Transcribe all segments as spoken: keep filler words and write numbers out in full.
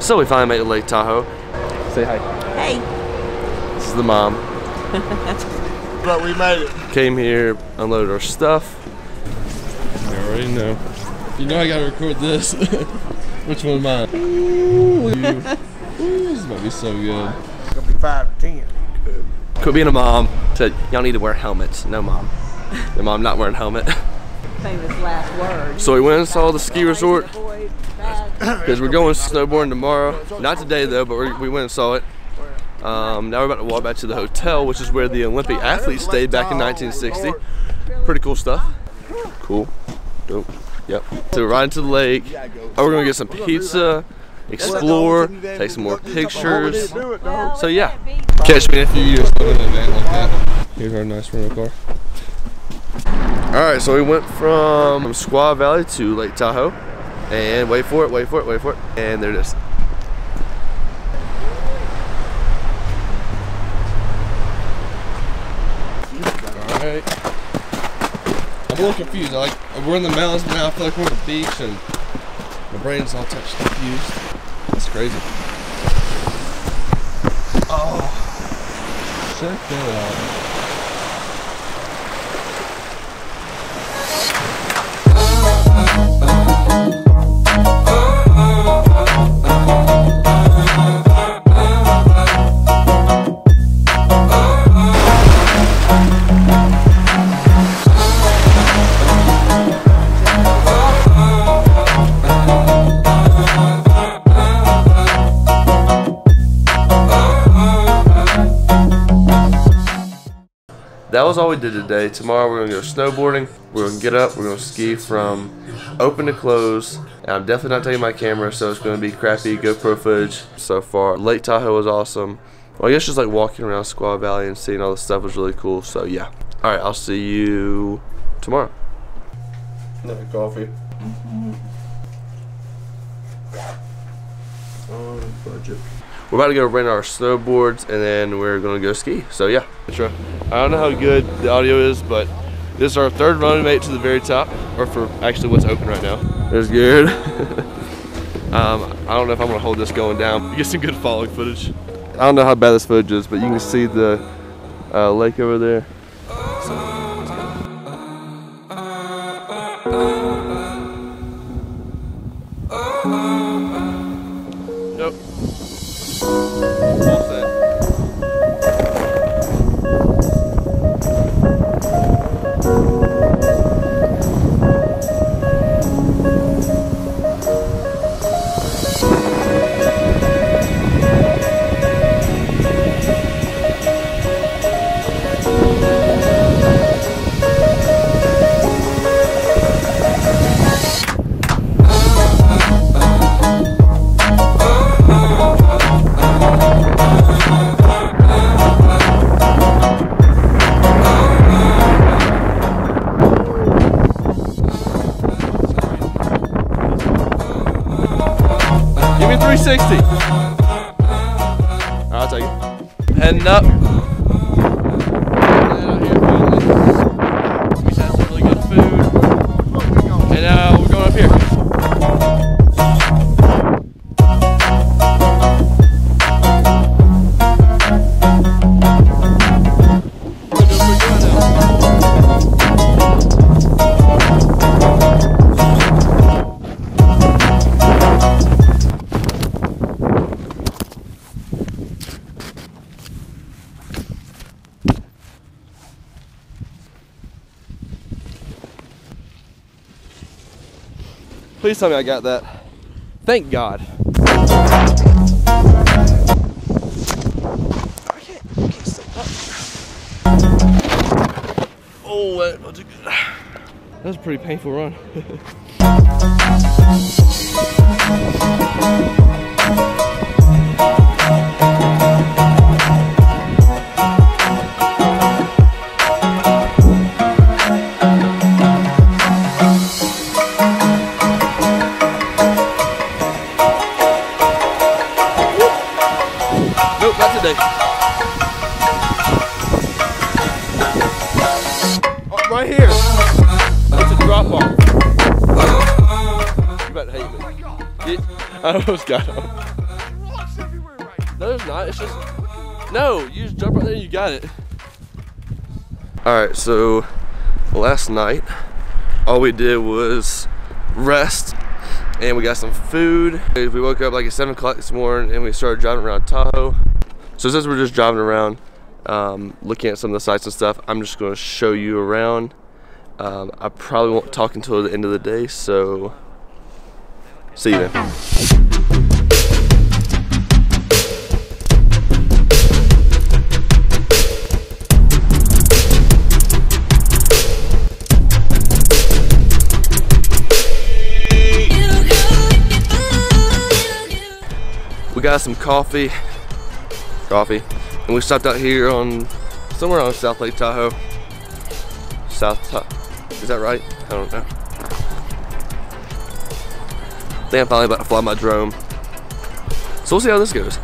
So we finally made it to Lake Tahoe. Say hi. Hey. This is the mom. But we made it. Came here, unloaded our stuff. You already know. You know I gotta record this. Which one mine? Ooh, this is gonna be so good. It's gonna be five to ten. Good. Quit being a mom. Said y'all need to wear helmets. No mom. The mom not wearing helmet. Famous last word. So we went and saw the ski resort. Because we're going snowboarding tomorrow. Not today though, but we're, we went and saw it. Um, now we're about to walk back to the hotel, which is where the Olympic athletes stayed back in nineteen sixty. Pretty cool stuff. Cool. Dope. Yep. So we're riding to the lake. Oh, we're going to get some pizza, explore, take some more pictures. So yeah. Catch me in a few years. Here's our nice rental car. Alright, so we went from Squaw Valley to Lake Tahoe. And wait for it, wait for it, wait for it. And there it is. Alright. I'm a little confused. I like, we're in the mountains now. I feel like we're on the beach and my brain's all touched confused. That's crazy. Oh. Check that out. That was all we did today. Tomorrow we're gonna go snowboarding. We're gonna get up, we're gonna ski from open to close. And I'm definitely not taking my camera, so it's gonna be crappy GoPro footage so far. Lake Tahoe was awesome. Well, I guess just like walking around Squaw Valley and seeing all the stuff was really cool, so yeah. All right, I'll see you tomorrow. Another coffee. Mm-hmm. On budget. We're about to go rent our snowboards and then we're gonna go ski. So yeah, I don't know how good the audio is, but this is our third run made to the very top, or for actually what's open right now. There's Garrett. um, I don't know if I'm gonna hold this going down. You get some good following footage. I don't know how bad this footage is, but you can see the uh, lake over there. three sixty. I'll take it. Heading up. We had some really good food. And uh, we're going up here. Please tell me I got that. Thank God. all wet. That was a pretty painful run. Nope, not today. Right here, it's a drop off. You about to hate me. Yeah, I almost got him. Rocks everywhere, right? No, there's not. It's just no. You just jump right there, and you got it. All right. So last night, all we did was rest, and we got some food. We woke up like at seven o'clock this morning, and we started driving around Tahoe. So since we're just driving around, Um, looking at some of the sites and stuff, I'm just going to show you around. um, I probably won't talk until the end of the day, so see you then. We got some coffee coffee and we stopped out here on somewhere on South Lake Tahoe. South Tahoe, is that right? I don't know. I think I'm finally about to fly my drone. So we'll see how this goes.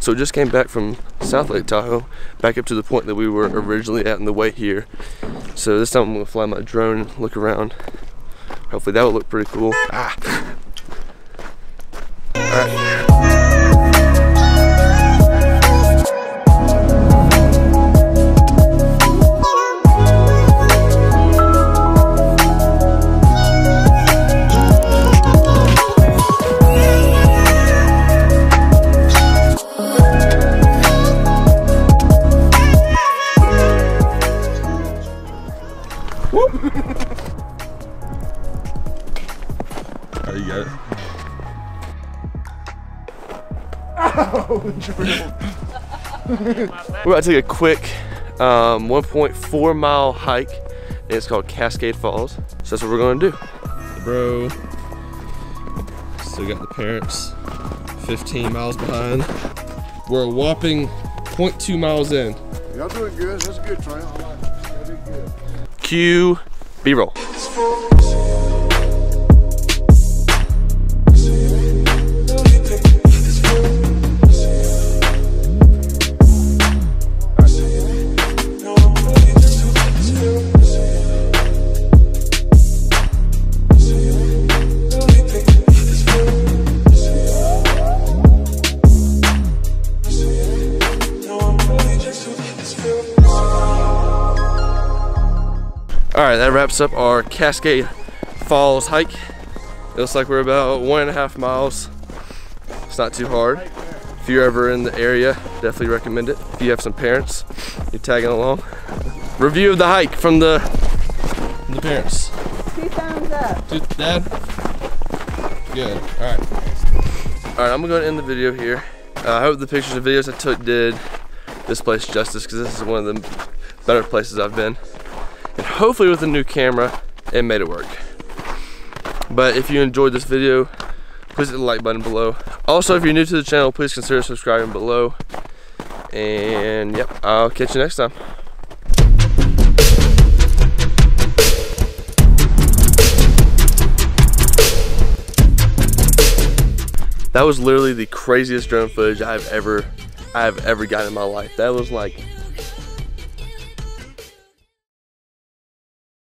So we just came back from South Lake Tahoe, back up to the point that we were originally at on the way here. So this time I'm gonna fly my drone and look around. Hopefully that will look pretty cool. Ah. All right. We're about to take a quick um, one point four mile hike. It's called Cascade Falls. So that's what we're gonna do. Bro, still got the parents fifteen miles behind. We're a whopping zero point two miles in. Y'all doing good, that's a good trail. I like good. Cue B-roll. Alright, that wraps up our Cascade Falls hike. It looks like we're about one and a half miles. It's not too hard. If you're ever in the area, definitely recommend it. If you have some parents, you're tagging along. Review of the hike from the, from the parents. Two thumbs up. Two, Dad? Good, alright. Alright, I'm gonna go end the video here. Uh, I hope the pictures and videos I took did this place justice, because this is one of the better places I've been. And hopefully with a new camera, it made it work. But if you enjoyed this video, please hit the like button below. Also, if you're new to the channel, please consider subscribing below. And yep, I'll catch you next time. That was literally the craziest drone footage I've ever, I've ever gotten in my life. That was like